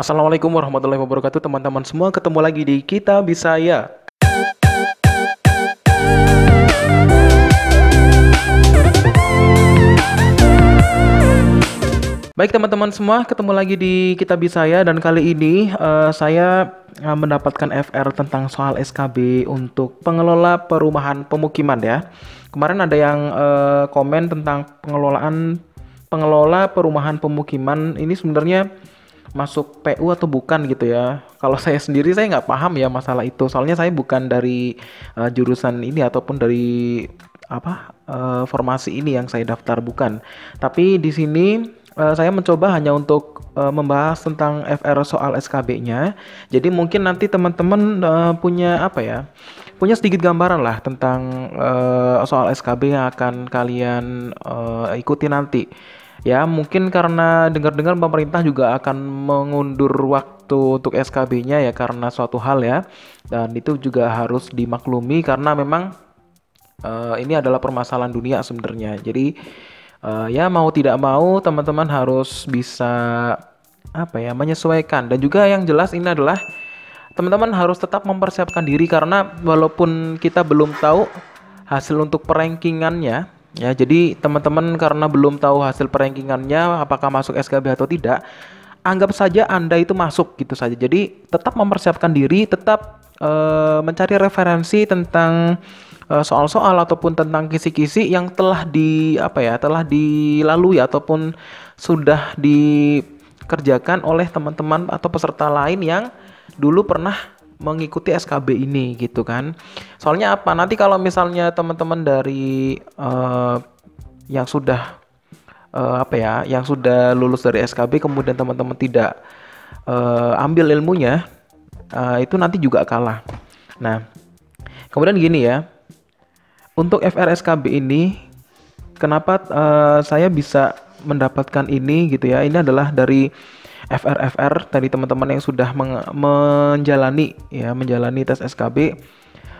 Assalamualaikum warahmatullahi wabarakatuh teman-teman semua, ketemu lagi di Kita Bisa Ya. Baik teman-teman semua, ketemu lagi di Kita Bisa Ya, dan kali ini saya mendapatkan FR tentang soal SKB untuk pengelola perumahan pemukiman ya. Kemarin ada yang komen tentang pengelola perumahan pemukiman ini sebenarnya masuk PU atau bukan gitu ya. Kalau saya sendiri saya nggak paham ya masalah itu, soalnya saya bukan dari jurusan ini ataupun dari formasi ini yang saya daftar, bukan. Tapi di sini saya mencoba hanya untuk membahas tentang FR soal SKB-nya. Jadi mungkin nanti teman-teman punya sedikit gambaran lah tentang soal SKB yang akan kalian ikuti nanti. Ya, mungkin karena dengar-dengar pemerintah juga akan mengundur waktu untuk SKB-nya ya karena suatu hal ya. Dan itu juga harus dimaklumi karena memang ini adalah permasalahan dunia sebenarnya. Jadi ya mau tidak mau teman-teman harus bisa menyesuaikan. Dan juga yang jelas ini adalah teman-teman harus tetap mempersiapkan diri karena walaupun kita belum tahu hasil untuk perankingannya. Ya, jadi teman-teman karena belum tahu hasil perankingannya apakah masuk SKB atau tidak, anggap saja Anda itu masuk gitu saja. Jadi tetap mempersiapkan diri, tetap mencari referensi tentang soal-soal ataupun tentang kisi-kisi yang telah telah dilalui ataupun sudah dikerjakan oleh teman-teman atau peserta lain yang dulu pernah mengikuti SKB ini gitu kan. Soalnya apa? Nanti kalau misalnya teman-teman dari yang sudah yang sudah lulus dari SKB kemudian teman-teman tidak ambil ilmunya, itu nanti juga kalah. Nah, kemudian gini ya. Untuk FR SKB ini kenapa saya bisa mendapatkan ini gitu ya? Ini adalah dari FR tadi teman-teman yang sudah menjalani tes SKB.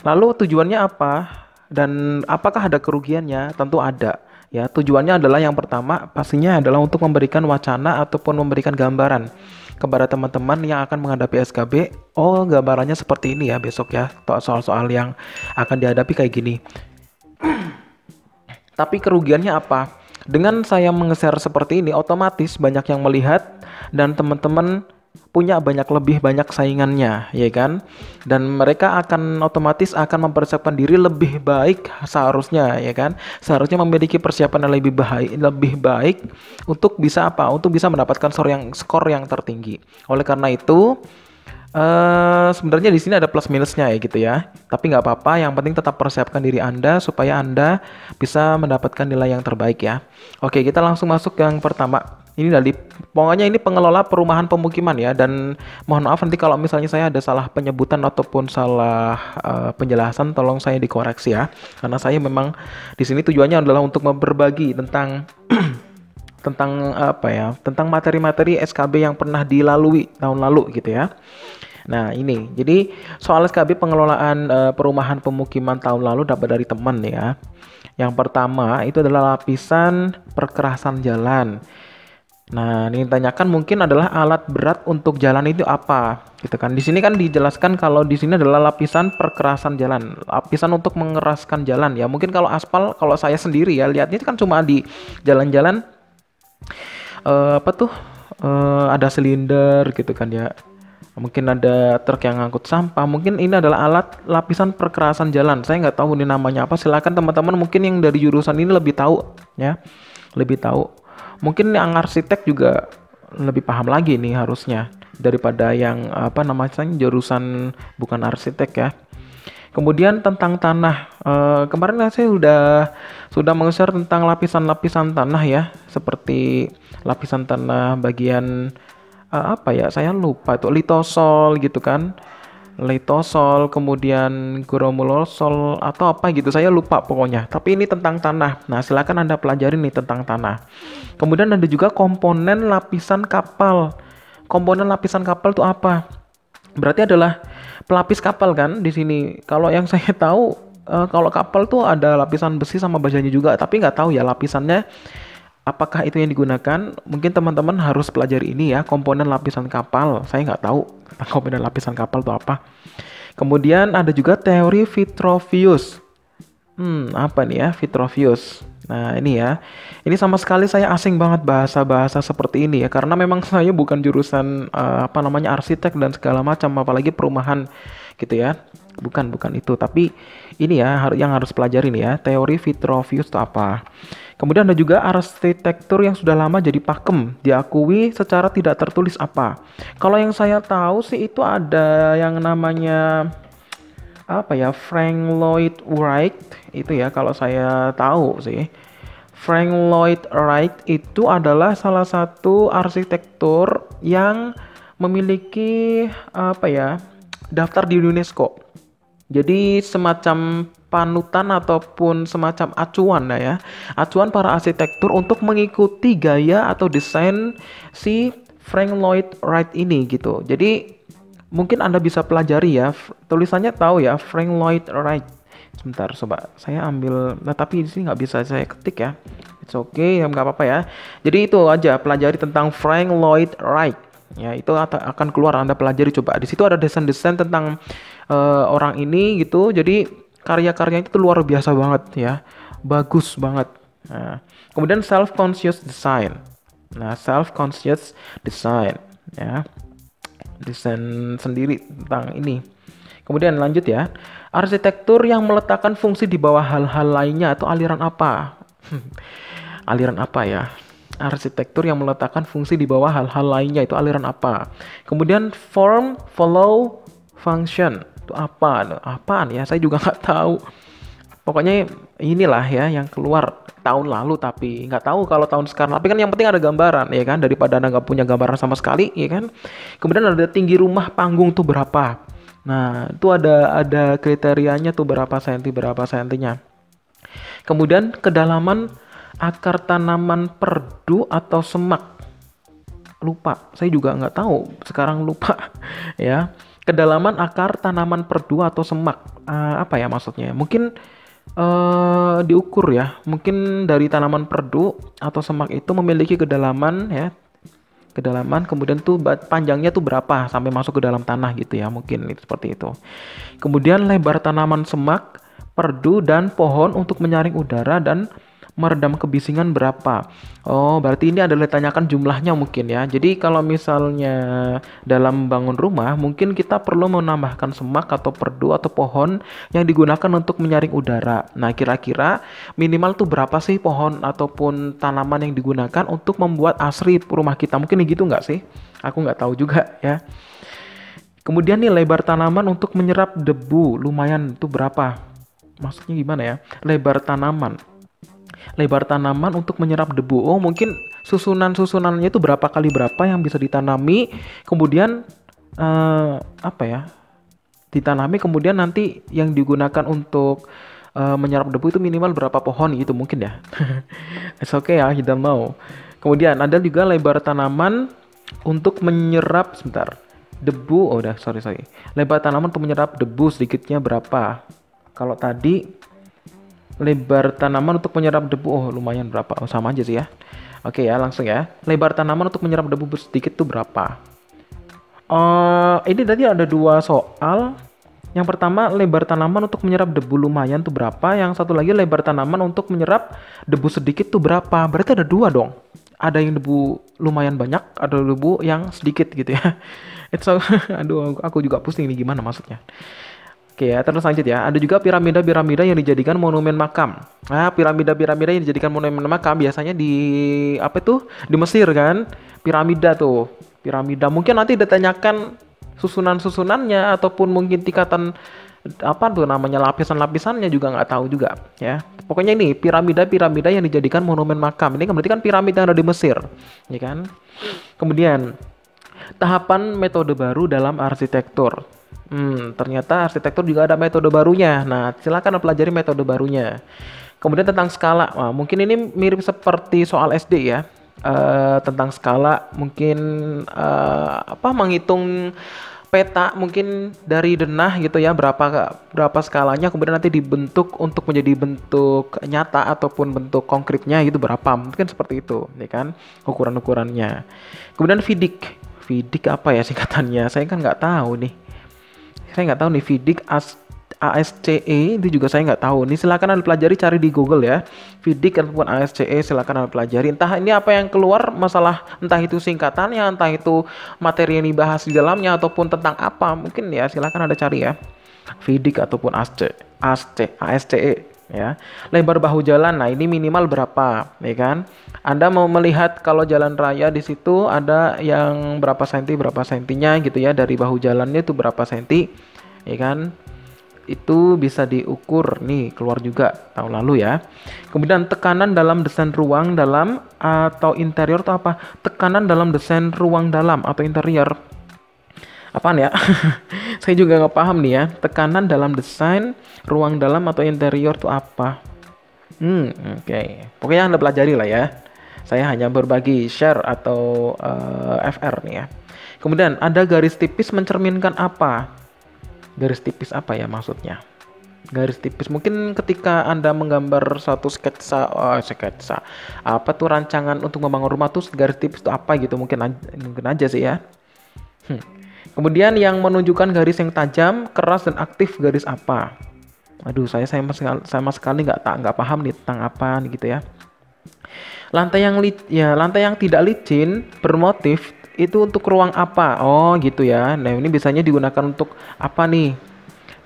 Lalu tujuannya apa dan apakah ada kerugiannya? Tentu ada. Ya, tujuannya adalah yang pertama pastinya adalah untuk memberikan wacana ataupun memberikan gambaran kepada teman-teman yang akan menghadapi SKB. Oh, gambarannya seperti ini ya besok ya. Soal-soal yang akan dihadapi kayak gini. Tapi kerugiannya apa? Dengan saya meng-share seperti ini, otomatis banyak yang melihat dan teman-teman punya lebih banyak saingannya, ya kan? Dan mereka akan otomatis akan mempersiapkan diri lebih baik seharusnya, ya kan? Seharusnya memiliki persiapan yang lebih baik untuk bisa mendapatkan skor yang tertinggi. Oleh karena itu, sebenarnya di sini ada plus minusnya ya gitu ya. Tapi nggak apa-apa, yang penting tetap persiapkan diri Anda supaya Anda bisa mendapatkan nilai yang terbaik ya. Oke, kita langsung masuk yang pertama. Ini dari pokoknya ini pengelola perumahan pemukiman ya. Dan mohon maaf nanti kalau misalnya saya ada salah penyebutan ataupun salah penjelasan, tolong saya dikoreksi ya. Karena saya memang di sini tujuannya adalah untuk berbagi tentang tentang materi-materi SKB yang pernah dilalui tahun lalu gitu ya. Nah ini, jadi soal SKB pengelolaan perumahan pemukiman tahun lalu dapat dari teman ya. Yang pertama itu adalah lapisan perkerasan jalan. Nah ini ditanyakan mungkin adalah alat berat untuk jalan itu apa, gitu kan? Di sini kan dijelaskan kalau di sini adalah lapisan perkerasan jalan, lapisan untuk mengeraskan jalan ya. Mungkin kalau aspal, kalau saya sendiri ya lihatnya kan cuma di jalan-jalan ada silinder gitu kan ya. Mungkin ada truk yang ngangkut sampah. Mungkin ini adalah alat lapisan perkerasan jalan. Saya nggak tahu ini namanya apa. Silakan teman-teman mungkin yang dari jurusan ini lebih tahu ya, lebih tahu. Mungkin yang arsitek juga lebih paham lagi nih harusnya daripada yang jurusan bukan arsitek ya. Kemudian tentang tanah, kemarin saya sudah meng-share tentang lapisan-lapisan tanah ya, seperti lapisan tanah bagian saya lupa itu litosol gitu kan, litosol, kemudian gromulosol atau apa gitu, saya lupa pokoknya. Tapi ini tentang tanah. Nah silakan Anda pelajari nih tentang tanah. Kemudian ada juga komponen lapisan kapal. Komponen lapisan kapal itu apa? Berarti adalah pelapis kapal kan di sini. Kalau yang saya tahu, kalau kapal tuh ada lapisan besi sama bajanya juga, tapi nggak tahu ya lapisannya Apakah itu yang digunakan? Mungkin teman-teman harus pelajari ini ya, komponen lapisan kapal. Saya nggak tahu tentang komponen lapisan kapal itu apa. Kemudian ada juga teori Vitruvius. Apa nih ya Vitruvius? Nah ini ya, ini sama sekali saya asing banget bahasa-bahasa seperti ini ya, karena memang saya bukan jurusan arsitek dan segala macam, apalagi perumahan gitu ya. Bukan itu, tapi ini ya yang harus pelajari nih ya, teori Vitruvius itu apa. Kemudian ada juga arsitektur yang sudah lama jadi pakem, diakui secara tidak tertulis apa. Kalau yang saya tahu sih itu ada yang namanya Frank Lloyd Wright itu ya, kalau saya tahu sih. Frank Lloyd Wright itu adalah salah satu arsitektur yang memiliki daftar di UNESCO. Jadi semacam panutan ataupun semacam acuan ya. Acuan para arsitektur untuk mengikuti gaya atau desain si Frank Lloyd Wright ini gitu. Jadi mungkin Anda bisa pelajari ya. Tulisannya tahu ya, Frank Lloyd Wright. Sebentar coba saya ambil. Nah, tapi di sini nggak bisa saya ketik ya. It's okay, nggak apa-apa ya. Jadi itu aja, pelajari tentang Frank Lloyd Wright. Ya, itu akan keluar, Anda pelajari coba. Di situ ada desain-desain tentang orang ini gitu. Jadi karya-karyanya itu luar biasa banget ya. Bagus banget. Nah, kemudian self-conscious design. Nah, self-conscious design ya. Desain sendiri tentang ini. Kemudian lanjut ya. Arsitektur yang meletakkan fungsi di bawah hal-hal lainnya atau aliran apa? Aliran apa ya? Arsitektur yang meletakkan fungsi di bawah hal-hal lainnya itu aliran apa? Kemudian form, follow, function itu apa? Apaan ya? Saya juga nggak tahu. Pokoknya inilah ya yang keluar tahun lalu, tapi nggak tahu kalau tahun sekarang. Tapi kan yang penting ada gambaran ya kan, daripada Anda nggak punya gambaran sama sekali ya kan. Kemudian ada tinggi rumah panggung tuh berapa? Nah itu ada kriterianya tuh berapa sentinya. Kemudian kedalaman akar tanaman perdu atau semak, lupa, saya juga nggak tahu sekarang, lupa ya, kedalaman akar tanaman perdu atau semak, apa ya maksudnya, mungkin diukur ya, mungkin dari tanaman perdu atau semak itu memiliki kedalaman ya, kedalaman, kemudian tuh panjangnya tuh berapa sampai masuk ke dalam tanah gitu ya, mungkin seperti itu. Kemudian lebar tanaman semak, perdu dan pohon untuk menyaring udara dan meredam kebisingan berapa? Oh, berarti ini adalah ditanyakan jumlahnya mungkin ya. Jadi kalau misalnya dalam bangun rumah, mungkin kita perlu menambahkan semak atau perdu atau pohon yang digunakan untuk menyaring udara. Nah, kira-kira minimal tuh berapa sih pohon ataupun tanaman yang digunakan untuk membuat asri rumah kita? Mungkin gitu nggak sih? Aku nggak tahu juga ya. Kemudian nih lebar tanaman untuk menyerap debu, lumayan tuh berapa? Maksudnya gimana ya? Lebar tanaman untuk menyerap debu. Oh, mungkin susunannya itu berapa kali berapa yang bisa ditanami, kemudian ditanami, kemudian nanti yang digunakan untuk menyerap debu itu minimal berapa pohon gitu mungkin ya. It's okay ya, kita mau. Kemudian ada juga lebar tanaman untuk menyerap debu. Oh, udah, sorry. Lebar tanaman untuk menyerap debu sedikitnya berapa? Kalau tadi lebar tanaman untuk menyerap debu, oh lumayan berapa? Oh sama aja sih ya. Oke ya, langsung ya. Lebar tanaman untuk menyerap debu sedikit tuh berapa? Ini tadi ada dua soal. Yang pertama lebar tanaman untuk menyerap debu lumayan tuh berapa? Yang satu lagi lebar tanaman untuk menyerap debu sedikit tuh berapa? Berarti ada dua dong. Ada yang debu lumayan banyak, ada debu yang sedikit gitu ya. Aduh, aku juga pusing ini gimana maksudnya. Oke ya, terus lanjut ya. Ada juga piramida-piramida yang dijadikan monumen makam. Nah, piramida-piramida yang dijadikan monumen makam biasanya di di Mesir kan? Piramida mungkin nanti ditanyakan susunan-susunannya ataupun mungkin tingkatan lapisan-lapisannya juga nggak tahu juga ya. Pokoknya ini piramida-piramida yang dijadikan monumen makam. Ini berarti kan piramida yang ada di Mesir, ya kan? Kemudian tahapan metode baru dalam arsitektur. Ternyata arsitektur juga ada metode barunya. Nah, silakan pelajari metode barunya. Kemudian tentang skala. Nah, mungkin ini mirip seperti soal SD ya. Tentang skala, mungkin menghitung peta mungkin dari denah gitu ya, berapa skalanya, kemudian nanti dibentuk untuk menjadi bentuk nyata ataupun bentuk konkretnya gitu berapa, mungkin seperti itu ya kan ukuran-ukurannya. Kemudian FIDIC apa ya singkatannya, saya kan nggak tahu nih, FIDIC ASCE itu juga saya nggak tahu nih, silahkan Anda pelajari, cari di Google ya FIDIC ataupun ASCE, silahkan Anda pelajari. Entah ini apa yang keluar, masalah entah itu singkatannya, entah itu materi yang dibahas di dalamnya ataupun tentang apa, mungkin ya silahkan Anda cari ya FIDIC ataupun ASCE ya. Lebar bahu jalan, nah ini minimal berapa ya kan, Anda mau melihat kalau jalan raya di situ ada yang berapa sentinya gitu ya, dari bahu jalannya itu berapa senti ya kan, itu bisa diukur nih, keluar juga tahun lalu ya. Kemudian tekanan dalam desain ruang dalam atau interior atau apa, tekanan dalam desain ruang dalam atau interior apaan ya saya juga nggak paham nih ya, tekanan dalam desain ruang dalam atau interior itu apa. Pokoknya Anda pelajari lah ya, saya hanya berbagi share atau FR nih ya. Kemudian ada garis tipis mencerminkan apa. Garis tipis apa ya maksudnya? Garis tipis mungkin ketika Anda menggambar satu sketsa, apa tuh rancangan untuk membangun rumah tuh garis tipis itu apa gitu, mungkin aja sih ya. Kemudian yang menunjukkan garis yang tajam, keras dan aktif, garis apa? Aduh, saya sama sekali nggak paham nih tentang apa gitu ya. Lantai yang tidak licin bermotif itu untuk ruang apa? Oh gitu ya. Nah ini biasanya digunakan untuk apa nih?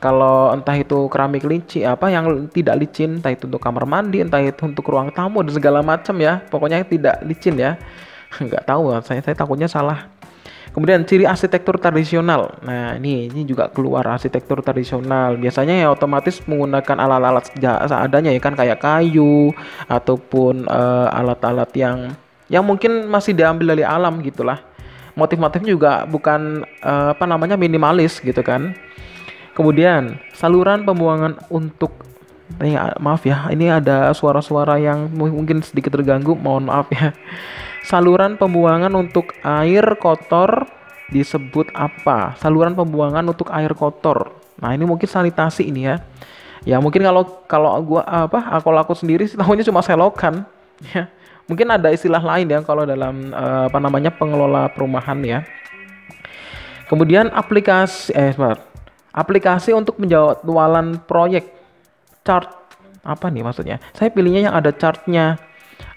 Kalau entah itu keramik licin, apa yang tidak licin, entah itu untuk kamar mandi, entah itu untuk ruang tamu dan segala macam ya. Pokoknya yang tidak licin ya. Nggak tahu, saya takutnya salah. Kemudian ciri arsitektur tradisional. Nah ini juga keluar arsitektur tradisional. Biasanya ya otomatis menggunakan alat-alat seadanya ya kan, kayak kayu ataupun alat-alat yang mungkin masih diambil dari alam gitulah. Motif-motifnya juga bukan minimalis gitu kan. Kemudian saluran pembuangan untuk maaf ya, ini ada suara-suara yang mungkin sedikit terganggu, mohon maaf ya. Saluran pembuangan untuk air kotor disebut apa? Saluran pembuangan untuk air kotor. Nah, ini mungkin sanitasi ini ya. Ya mungkin kalau gua aku sendiri sih tahunya cuma selokan ya. Mungkin ada istilah lain ya kalau dalam pengelola perumahan ya. Kemudian aplikasi untuk penjadwalan proyek. Chart apa nih maksudnya? Saya pilihnya yang ada chartnya.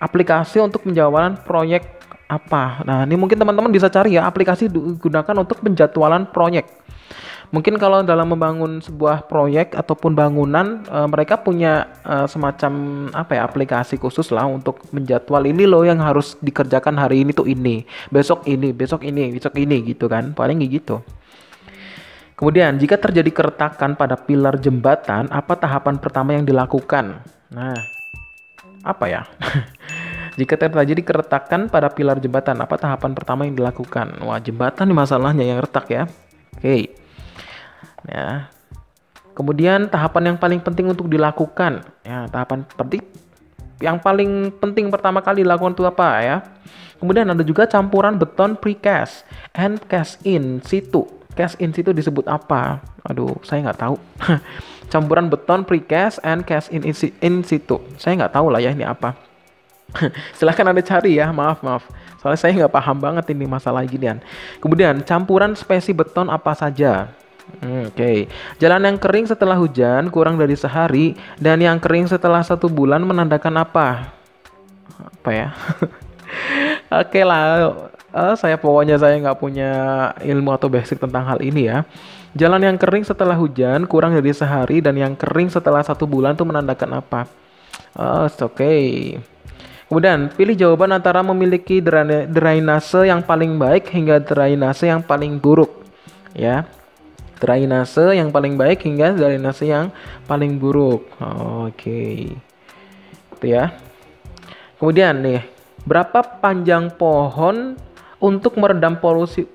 Aplikasi untuk penjadwalan proyek apa? Nah ini mungkin teman-teman bisa cari ya, aplikasi digunakan untuk penjadwalan proyek. Mungkin kalau dalam membangun sebuah proyek ataupun bangunan, mereka punya semacam aplikasi khusus lah untuk menjadwal ini loh yang harus dikerjakan hari ini tuh ini, besok ini, besok ini, besok ini gitu kan, paling gitu. Kemudian jika terjadi keretakan pada pilar jembatan, apa tahapan pertama yang dilakukan? Nah, apa ya? Jika terjadi keretakan pada pilar jembatan, apa tahapan pertama yang dilakukan? Wah, jembatan nih masalahnya yang retak ya. Oke. Ya. Kemudian tahapan yang paling penting untuk dilakukan. Ya, tahapan penting yang paling penting pertama kali dilakukan itu apa ya? Kemudian ada juga campuran beton precast and cast in situ. Cast in situ disebut apa? Aduh, saya nggak tahu. Campuran beton precast and cast in situ. Saya nggak tahu lah ya ini apa. Silahkan Anda cari ya, maaf. Soalnya saya nggak paham banget ini masalah ginian. Kemudian campuran spesi beton apa saja? Jalan yang kering setelah hujan kurang dari sehari dan yang kering setelah 1 bulan menandakan apa? Apa ya? Oke lah, saya nggak punya ilmu atau basic tentang hal ini ya. Jalan yang kering setelah hujan kurang dari sehari dan yang kering setelah 1 bulan itu menandakan apa? Kemudian pilih jawaban antara memiliki drainase yang paling baik hingga drainase yang paling buruk ya. Drainase yang paling baik hingga drainase yang paling buruk. Itu ya. Kemudian nih, berapa panjang pohon untuk meredam polusi?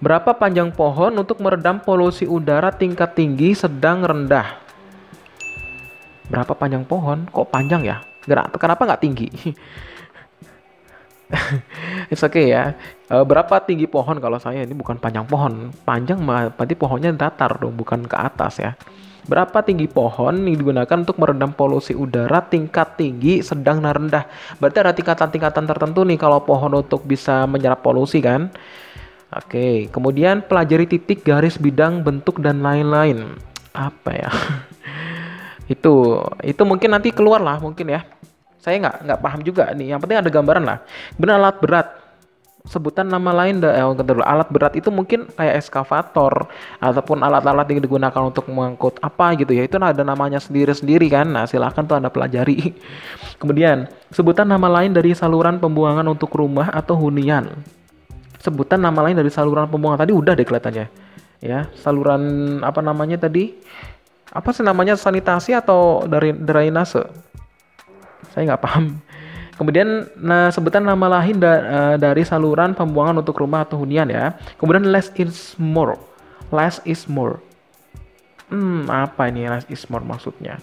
Berapa panjang pohon untuk meredam polusi udara tingkat tinggi, sedang, rendah? Berapa panjang pohon? Kok panjang ya? Kenapa nggak tinggi? It's okay ya. Berapa tinggi pohon kalau saya? Ini bukan panjang pohon. Panjang berarti pohonnya datar dong, bukan ke atas ya. Berapa tinggi pohon yang digunakan untuk meredam polusi udara tingkat tinggi, sedang, dan rendah? Berarti ada tingkatan-tingkatan tertentu nih kalau pohon untuk bisa menyerap polusi kan? Oke, kemudian pelajari titik, garis, bidang, bentuk, dan lain-lain. Apa ya? Itu mungkin nanti keluar lah mungkin ya. Saya nggak paham juga nih. Yang penting ada gambaran lah. Benar, alat berat. Sebutan nama lain, alat berat itu mungkin kayak eskavator ataupun alat-alat yang digunakan untuk mengangkut apa gitu ya, itu ada namanya sendiri-sendiri kan. Nah silahkan tuh Anda pelajari. Kemudian sebutan nama lain dari saluran pembuangan untuk rumah atau hunian. Sebutan nama lain dari saluran pembuangan tadi udah deh kelihatannya ya, saluran apa namanya tadi, apa sih namanya, sanitasi atau dari drainase, saya nggak paham. Kemudian nah, sebutan nama lain dari saluran pembuangan untuk rumah atau hunian ya. Kemudian less is more. Less is more. Apa ini less is more maksudnya?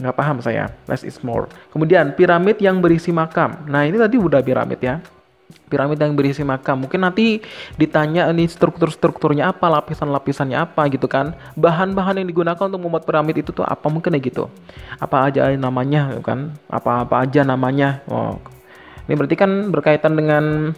Nggak paham saya. Less is more. Kemudian piramid yang berisi makam. Nah ini tadi udah piramid ya. Piramid yang berisi makam. Mungkin nanti ditanya ini struktur-strukturnya apa, lapisan-lapisannya apa gitu kan. Bahan-bahan yang digunakan untuk membuat piramid itu tuh apa, mungkin ya gitu. Apa aja namanya kan? Apa-apa aja namanya. Oh. Ini berarti kan berkaitan dengan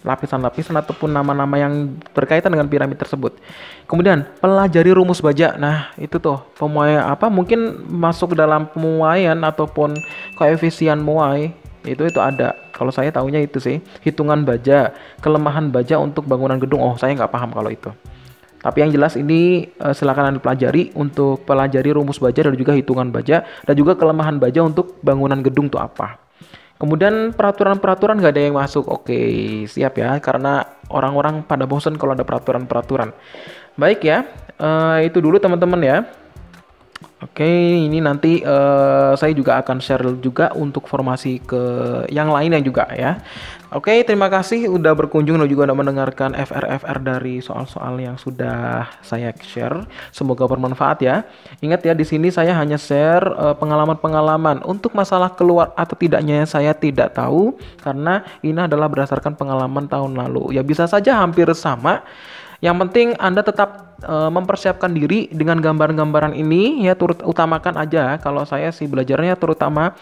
lapisan-lapisan ataupun nama-nama yang berkaitan dengan piramid tersebut. Kemudian pelajari rumus baja. Nah, itu tuh pemuaian apa? Mungkin masuk dalam pemuaian ataupun koefisien muai. Itu ada. Kalau saya tahunya itu sih, hitungan baja, kelemahan baja untuk bangunan gedung. Oh, saya nggak paham kalau itu. Tapi yang jelas ini silakan Anda pelajari untuk pelajari rumus baja dan juga hitungan baja dan juga kelemahan baja untuk bangunan gedung itu apa. Kemudian peraturan-peraturan nggak ada yang masuk. Oke, siap ya, karena orang-orang pada bosan kalau ada peraturan-peraturan. Baik ya, itu dulu teman-teman ya. Oke, ini nanti saya juga akan share juga untuk formasi ke yang lainnya juga ya. Oke, terima kasih udah berkunjung dan juga udah mendengarkan FR-FR dari soal-soal yang sudah saya share. Semoga bermanfaat ya. Ingat ya, di sini saya hanya share pengalaman-pengalaman. Untuk masalah keluar atau tidaknya saya tidak tahu karena ini adalah berdasarkan pengalaman tahun lalu. Ya bisa saja hampir sama. Yang penting Anda tetap mempersiapkan diri dengan gambaran-gambaran ini ya, utamakan aja. Kalau saya sih belajarnya terutama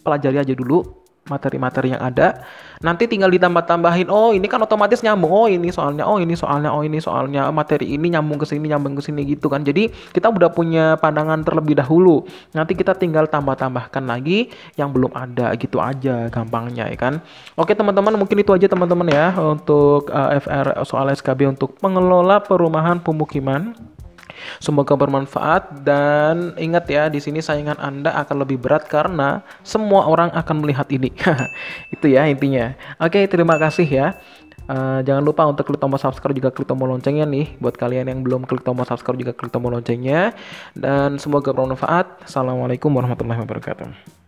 pelajari aja dulu materi-materi yang ada. Nanti tinggal ditambah-tambahin. Oh, ini kan otomatis nyambung. Oh, ini soalnya. Oh, ini soalnya. Oh, ini soalnya. Materi ini nyambung ke sini gitu kan. Jadi, kita udah punya pandangan terlebih dahulu. Nanti kita tinggal tambah-tambahkan lagi yang belum ada gitu aja gampangnya ya kan. Oke, teman-teman, mungkin itu aja teman-teman ya untuk FR soal SKB untuk pengelola perumahan pemukiman. Semoga bermanfaat dan ingat ya, di sini saingan Anda akan lebih berat karena semua orang akan melihat ini. Itu ya intinya. Oke, terima kasih ya. Jangan lupa untuk klik tombol subscribe juga klik tombol loncengnya nih. Buat kalian yang belum klik tombol subscribe juga klik tombol loncengnya. Dan semoga bermanfaat. Assalamualaikum warahmatullahi wabarakatuh.